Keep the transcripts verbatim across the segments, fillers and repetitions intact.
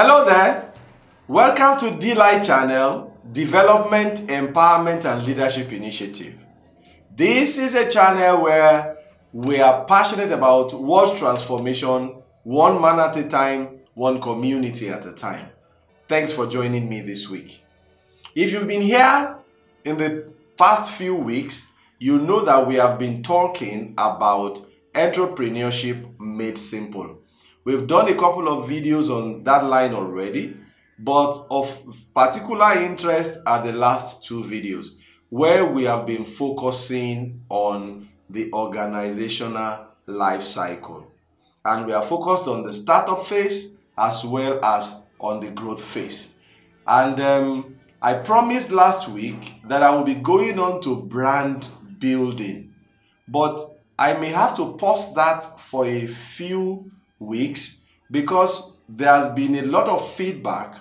Hello there, welcome to D-Lite Channel, Development, Empowerment and Leadership Initiative. This is a channel where we are passionate about world transformation, one man at a time, one community at a time. Thanks for joining me this week. If you've been here in the past few weeks, you know that we have been talking about entrepreneurship made simple. We've done a couple of videos on that line already, but of particular interest are the last two videos where we have been focusing on the organizational life cycle. And we are focused on the startup phase as well as on the growth phase. And um, I promised last week that I will be going on to brand building, but I may have to pause that for a few weeks because there has been a lot of feedback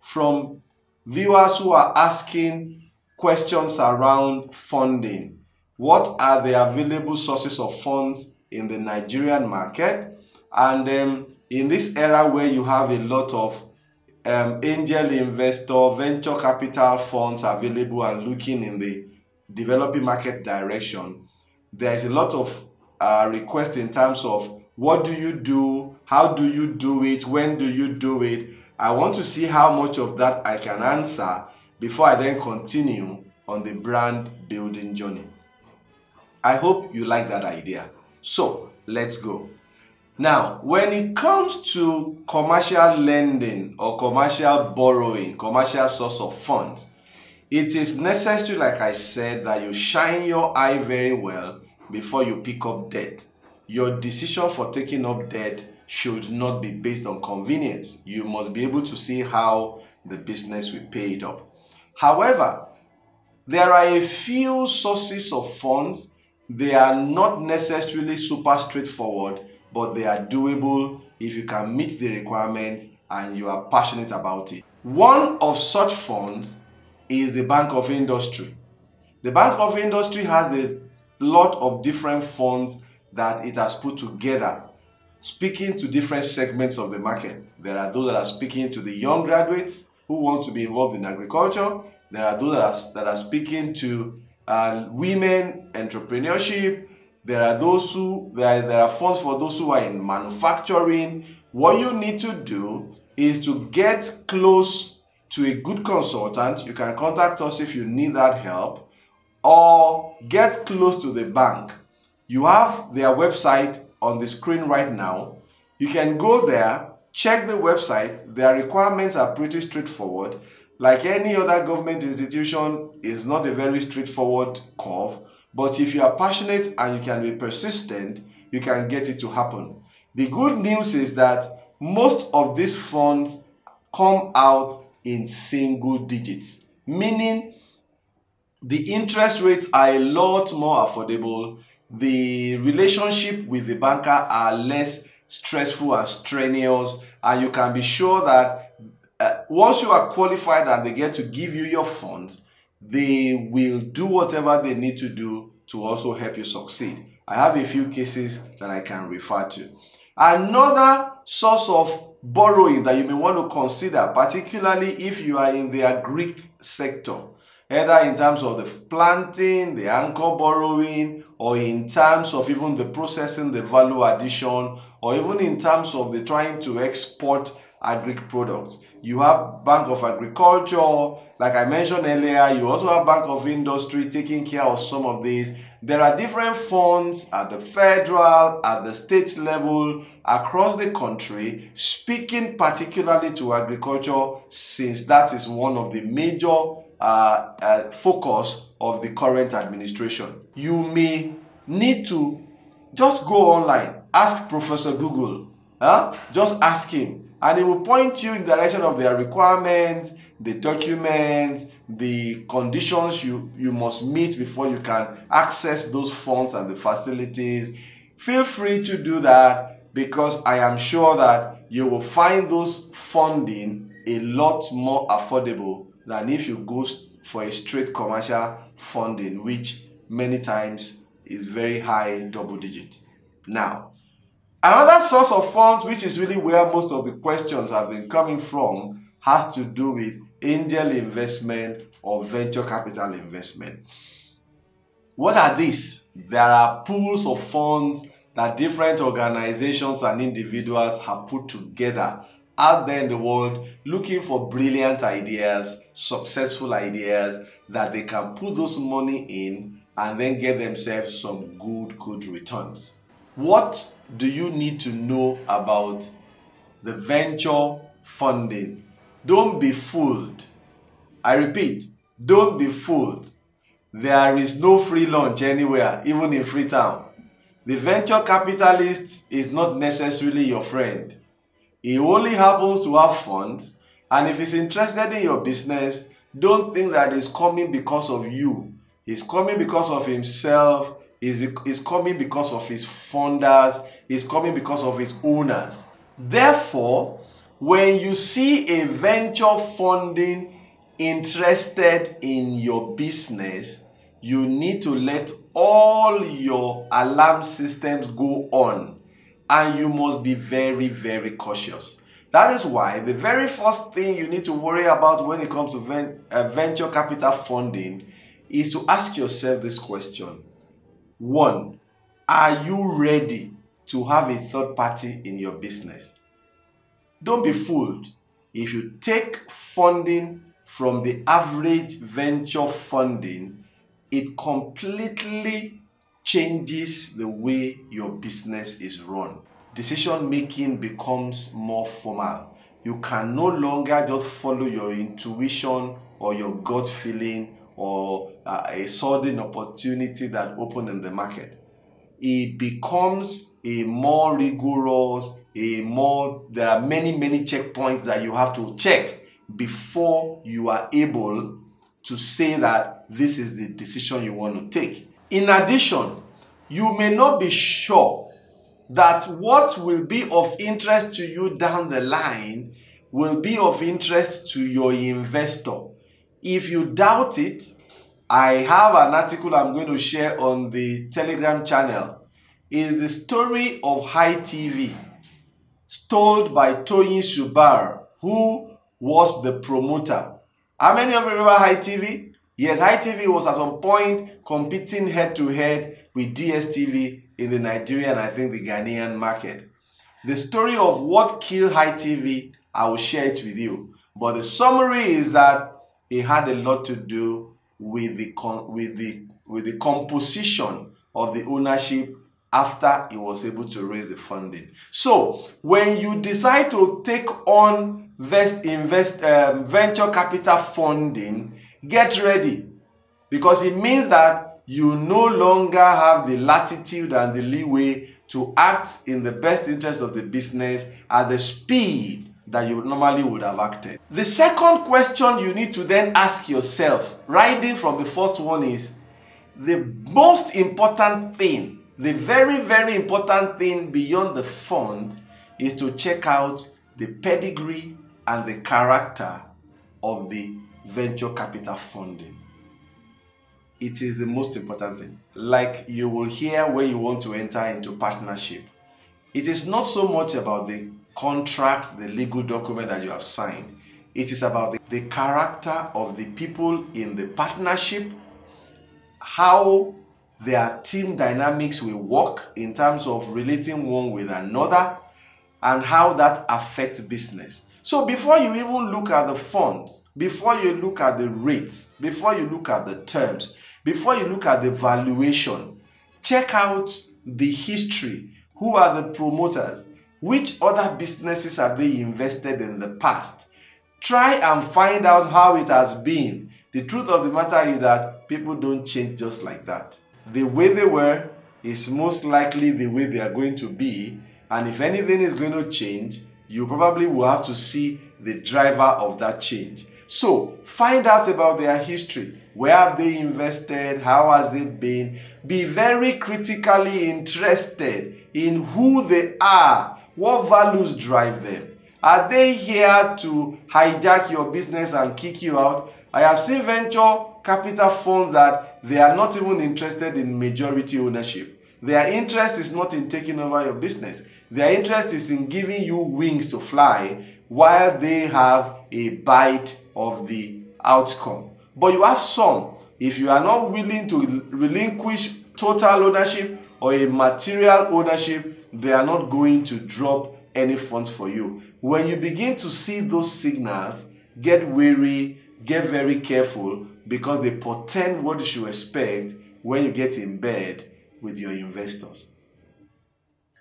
from viewers who are asking questions around funding. What are the available sources of funds in the Nigerian market? And um, in this era where you have a lot of um, angel investor, venture capital funds available and looking in the developing market direction, there is a lot of uh, requests in terms of what do you do? How do you do it? When do you do it? I want to see how much of that I can answer before I then continue on the brand building journey. I hope you like that idea. So let's go. Now, when it comes to commercial lending or commercial borrowing, commercial source of funds, it is necessary, like I said, that you shine your eye very well before you pick up debt. Your decision for taking up debt should not be based on convenience. You must be able to see how the business will pay it up. However, there are a few sources of funds. They are not necessarily super straightforward, but they are doable if you can meet the requirements and you are passionate about it. One of such funds is the Bank of Industry. The Bank of Industry has a lot of different funds that it has put together, speaking to different segments of the market. There are those that are speaking to the young graduates who want to be involved in agriculture. There are those that are, that are speaking to uh, women, entrepreneurship. There are those who, there are, there are funds for those who are in manufacturing. What you need to do is to get close to a good consultant. You can contact us if you need that help, or get close to the bank. You have their website on the screen right now. You can go there, check the website. Their requirements are pretty straightforward. Like any other government institution, it's not a very straightforward curve, but if you are passionate and you can be persistent, you can get it to happen. The good news is that most of these funds come out in single digits, meaning the interest rates are a lot more affordable. The relationship with the banker are less stressful and strenuous, and you can be sure that uh, once you are qualified and they get to give you your funds, they will do whatever they need to do to also help you succeed. I have a few cases that I can refer to. Another source of borrowing that you may want to consider, particularly if you are in the agri sector, either in terms of the planting, the anchor borrowing, or in terms of even the processing, the value addition, or even in terms of the trying to export agric products. You have Bank of Agriculture, like I mentioned earlier. You also have Bank of Industry taking care of some of these. There are different funds at the federal, at the state level, across the country, speaking particularly to agriculture, since that is one of the major Uh, uh, focus of the current administration. You may need to just go online, ask Professor Google, huh? Just ask him, and he will point you in the direction of their requirements, the documents, the conditions you, you must meet before you can access those funds and the facilities. Feel free to do that, because I am sure that you will find those funding a lot more affordable than if you go for a straight commercial funding, which many times is very high double digit. Now, Another source of funds, which is really where most of the questions have been coming from, has to do with angel investment or venture capital investment. What are these? There are pools of funds that different organizations and individuals have put together out there in the world, looking for brilliant ideas, successful ideas that they can put those money in and then get themselves some good, good returns. What do you need to know about the venture funding? Don't be fooled. I repeat, don't be fooled. There is no free lunch anywhere, even in Freetown. The venture capitalist is not necessarily your friend. He only happens to have funds, and if he's interested in your business, don't think that he's coming because of you. He's coming because of himself. He's, he's coming because of his funders. He's coming because of his owners. Therefore, when you see a venture funding interested in your business, you need to let all your alarm systems go on, and you must be very, very cautious. That is why the very first thing you need to worry about when it comes to ven uh, venture capital funding is to ask yourself this question. One, are you ready to have a third party in your business? Don't be fooled. If you take funding from the average venture funding, it completely changes the way your business is run. Decision making becomes more formal. You can no longer just follow your intuition or your gut feeling or uh, a sudden opportunity that opened in the market. It becomes a more rigorous, a more, there are many, many checkpoints that you have to check before you are able to say that this is the decision you want to take. In addition, you may not be sure that what will be of interest to you down the line will be of interest to your investor. If you doubt it, I have an article I'm going to share on the Telegram channel. It's the story of HiTV, told by Toyin Subar, who was the promoter. How many of you remember HiTV? Yes, HiTV was at some point competing head-to-head with D S T V in the Nigerian and I think the Ghanaian market. The story of what killed HiTV, I will share it with you. But the summary is that it had a lot to do with the, with the, with the composition of the ownership after he was able to raise the funding. So when you decide to take on invest, invest, um, venture capital funding, get ready, because it means that you no longer have the latitude and the leeway to act in the best interest of the business at the speed that you normally would have acted. The second question you need to then ask yourself, riding from the first one, is the most important thing. The very, very important thing beyond the fund is to check out the pedigree and the character of the venture capital funding. It is the most important thing. Like you will hear when you want to enter into partnership, it is not so much about the contract, the legal document that you have signed. It is about the, the character of the people in the partnership, how their team dynamics will work in terms of relating one with another, and how that affects business. So before you even look at the funds, before you look at the rates, before you look at the terms, before you look at the valuation, check out the history. Who are the promoters? Which other businesses have they invested in the past? Try and find out how it has been. The truth of the matter is that people don't change just like that. The way they were is most likely the way they are going to be, and if anything is going to change, you probably will have to see the driver of that change. So find out about their history. Where have they invested? How has it been? Be very critically interested in who they are. What values drive them? Are they here to hijack your business and kick you out? I have seen venture capital funds that they are not even interested in majority ownership. Their interest is not in taking over your business. Their interest is in giving you wings to fly while they have a bite of the outcome. But you have some. If you are not willing to relinquish total ownership or a material ownership, they are not going to drop any funds for you. When you begin to see those signals, get wary, get very careful, because they portend what you should expect when you get in bed with your investors.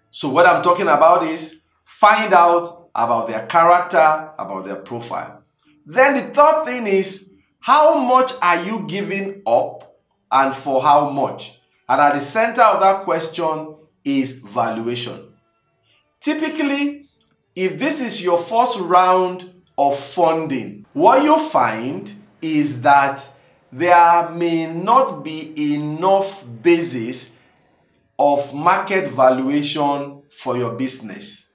So what I'm talking about is find out about their character, about their profile. Then the third thing is, how much are you giving up and for how much? And at the center of that question is valuation. Typically, if this is your first round of funding, what you find is that there may not be enough basis of market valuation for your business.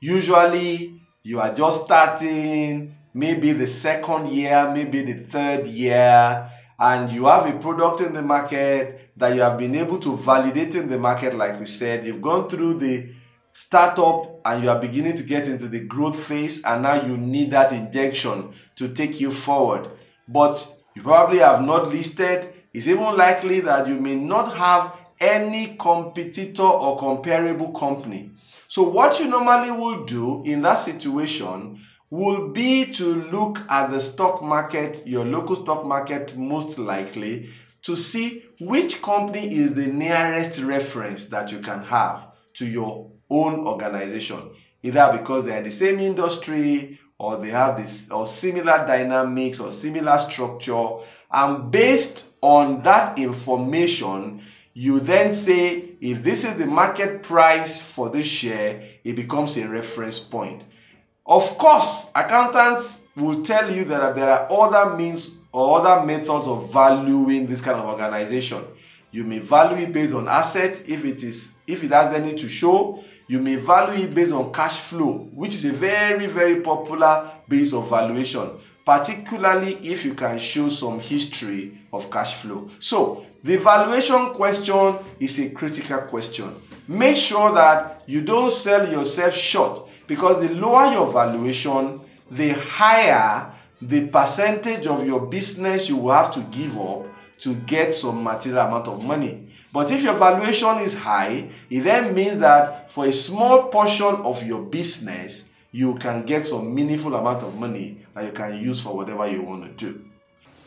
Usually, you are just starting, maybe the second year, maybe the third year, and you have a product in the market that you have been able to validate in the market, like we said. You've gone through the startup and you are beginning to get into the growth phase, and now you need that injection to take you forward. But you probably have not listed. It's even likely that you may not have any competitor or comparable company. So what you normally will do in that situation will be to look at the stock market, your local stock market most likely, to see which company is the nearest reference that you can have to your own organization, either because they are in the same industry or they have this or similar dynamics or similar structure. And based on that information, you then say, if this is the market price for this share, it becomes a reference point. Of course, accountants will tell you that there are other means or other methods of valuing this kind of organization. You may value it based on asset if it is if it has any to show. You may value it based on cash flow, which is a very, very popular base of valuation, particularly if you can show some history of cash flow. So the valuation question is a critical question. Make sure that you don't sell yourself short, because the lower your valuation, the higher the percentage of your business you will have to give up to get some material amount of money. But if your valuation is high, it then means that for a small portion of your business, you can get some meaningful amount of money that you can use for whatever you want to do.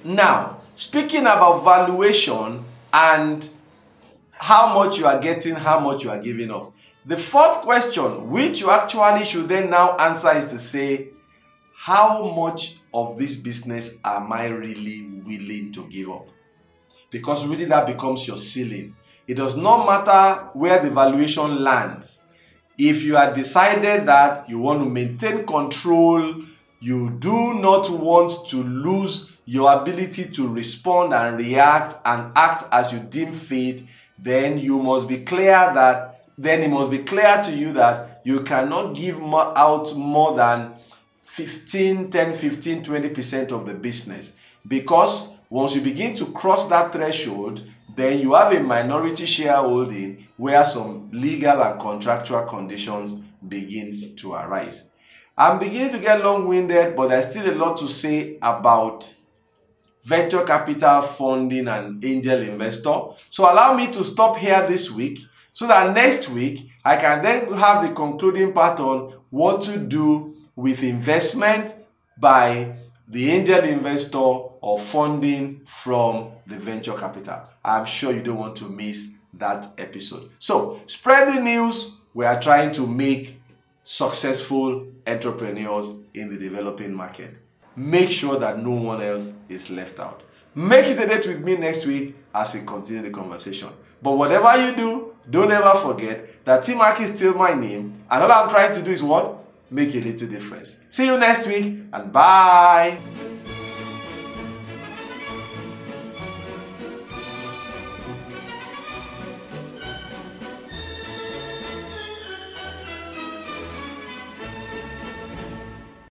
Now, speaking about valuation and how much you are getting, how much you are giving up, the fourth question, which you actually should then now answer, is to say, how much of this business am I really willing to give up? Because really that becomes your ceiling. It does not matter where the valuation lands. If you have decided that you want to maintain control, you do not want to lose your ability to respond and react and act as you deem fit, then you must be clear that Then it must be clear to you that you cannot give more, out more than fifteen, ten, fifteen, twenty percent of the business. Because once you begin to cross that threshold, then you have a minority shareholding where some legal and contractual conditions begins to arise. I'm beginning to get long-winded, but there's still a lot to say about venture capital funding and angel investor. So allow me to stop here this week, so that next week, I can then have the concluding part on what to do with investment by the angel investor or funding from the venture capital. I'm sure you don't want to miss that episode. So spread the news. We are trying to make successful entrepreneurs in the developing market. Make sure that no one else is left out. Make it a date with me next week as we continue the conversation. But whatever you do, don't ever forget that T-Mark is still my name, and all I'm trying to do is what? Make a little difference. See you next week, and bye!